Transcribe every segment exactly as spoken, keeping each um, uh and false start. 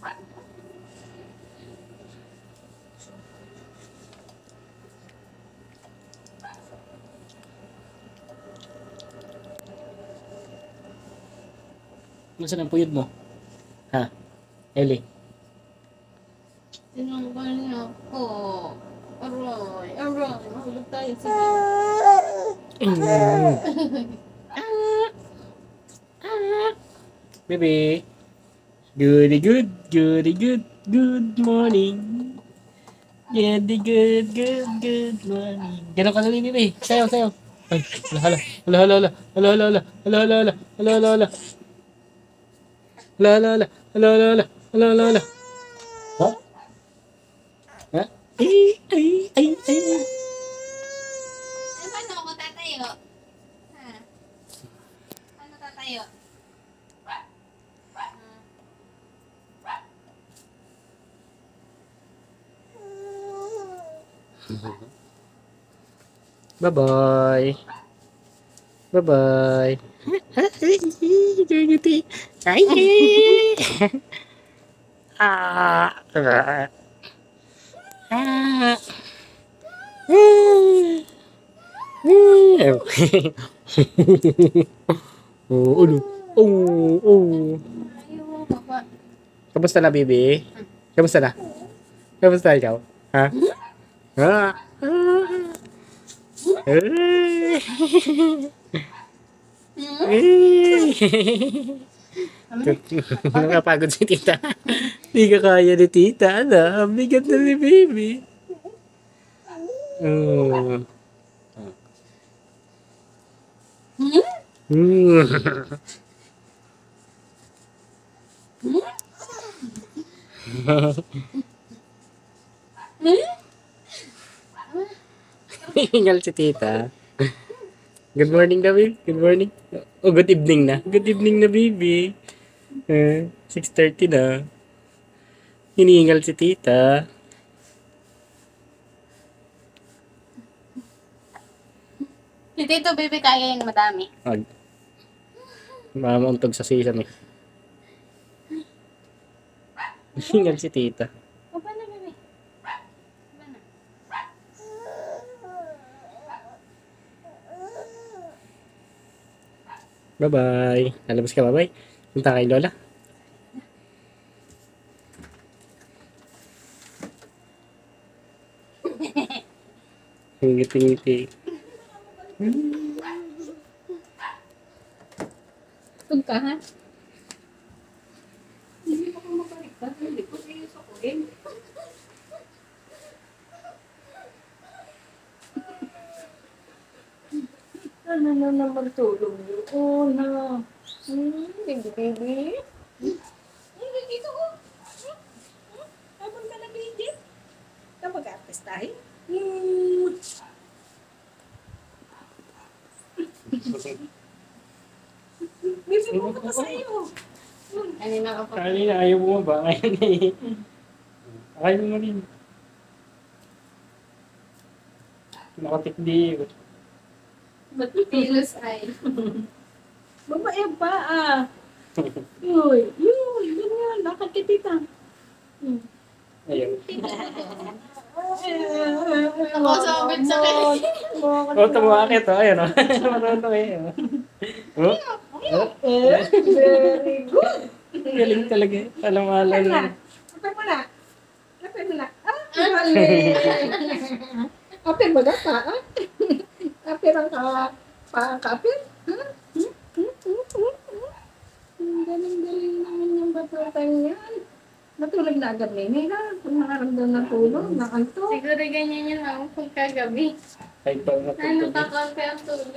fun. Nasaan ang puyod mo? Ha? Eli? Tinanggal niya ako. Aray, aray. Mahulog tayo sa baby. Goody good, goody good, good morning. Goody good, good, good morning. Gano'n ka nalini, baby? Sayaw, sayaw. Ay, hala, hala, hala, hala, hala, hala, hala, hala, hala, hala, hala. La la la la la la la la la. Ha? Ha? Ay ay ay ay. Eh, paano ako tatayo? Ha? Paano tatayo? Bye bye. Bye bye. Ay, ah, ah, ah, oh, oh, oh. Kamusta na, baby? Kamusta na? Kamusta ikaw? Ha? Ah, nakapagod si tita. Hindi ka kaya ni tita, ano? Ang bigat na ni baby. Mm. Mm. Hingal si tita. Good morning na, baby. Good morning. Oh, good evening na. Good evening na, baby. Uh, six thirty na. Hinihingal si tita. Si tito, baby, kaya yung madami. Ag. Mamuntog sa sesame. Hinihingal si tita. Baba na, baby. Baba na. Bye-bye. Nalabas ka, bye-bye. Punta kay Lola. Ang ngiti-ngiti. Tug ka, ha? Hindi pa ko makaligtas. Hindi ko kayo sa kuhin. Ano na naman tulog yun? Oh, na. Hmm, baby, baby. Hmm, dito ko. Habang ka na, baby. Ito, mag-apes tayo. Hmm. Baby, buka ka sa'yo. Kanina ka pa. Kanina, ayaw bumaba. Ngayon eh. Ayaw mo rin. Nakatikdi. Ba't pilos ay? Babae ba ah? Uy, yun, yun yun. Lakad ka, tita. Ayun. Ako sabit sa kanya. O, tumakit o. Ayun o. Manono eh. O? Very good. Galing talaga eh. Palamalan na. Lapin mo na. Lapin mo na. Ah, galing. Kapin mo na pa ah. Kapir ang kapir. Ang galing-galing naman yung batutang yan. Natulog na agad nini na. Kung nakaramdam na tulog, nakanto. Siguro ganyan yun lang kung kagabi. Ano pa kape ang tulog?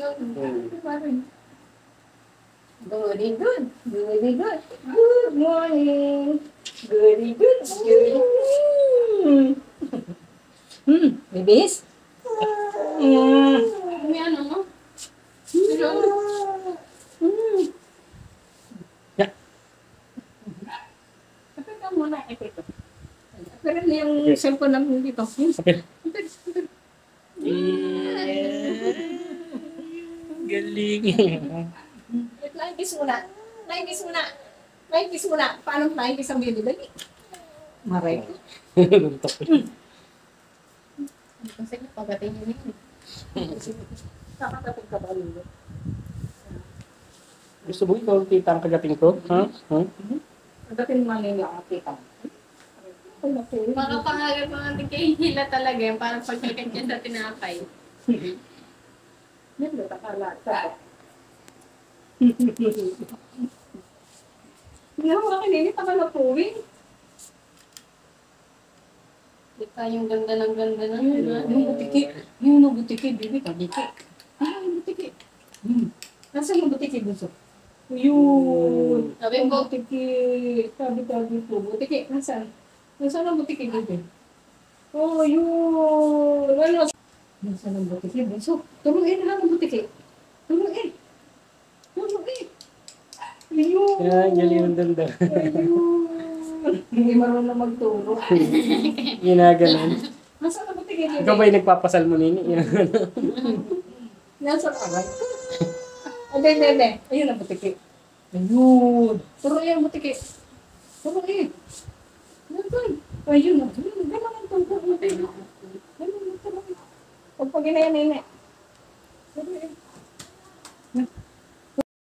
Very good. Very good. Good morning. Very good. Good morning. Hmm. Bibis? Hmm. May ano mo? Pero... Hmm. Yeah. Kapit ka muna. Ito, ito. Pero yung okay. Cellphone lang dito. Kapit. Kapit. Kapit. Galing. Live kiss muna. Live kiss muna. Flying kiss mo na. Paano flying kiss ang baby baby? Maray. Ang sakit pagdating niyo yun. Nakakatapag ka ba nyo? Gusto mo ikaw tita ang kagating ko? Ha? Kagating mga ninyo ang tita. Mga pangalan mga nagkahihila talaga yun. Parang pagkakan dyan sa tinapay. Yan ba? Takalata. Hindi ako kakinili. Takalapuin. Kita yung ganda ng ganda ng ganda. Yung butiki. Yung nabutiki, baby. Kabutiki. Ah, yung butiki. Nasaan yung butiki, bunso? Yun. Sabi ko. Butiki. Sabi ko, butiki. Nasaan? Nasaan ang butiki, baby? Oh, yun. Ano? Nasaan ang butiki, bunso? Tulungin na ang butiki. Tulungin. Tulungin. Ayun. Yan, yan yung ganda. Ayun. Hindi marunong na magturo. Ginaganan. Nasaan na butiki? Ikaw ba'y nagpapasal mo nini? Nasaan ka ba? Hindi, hindi, hindi. Ayun ang butiki. Ayun. Turo yung butiki. Turo eh. Nasaan? Ayun na. Ganun ang turo. Ganun ang turo. Huwag pag inayan, nini.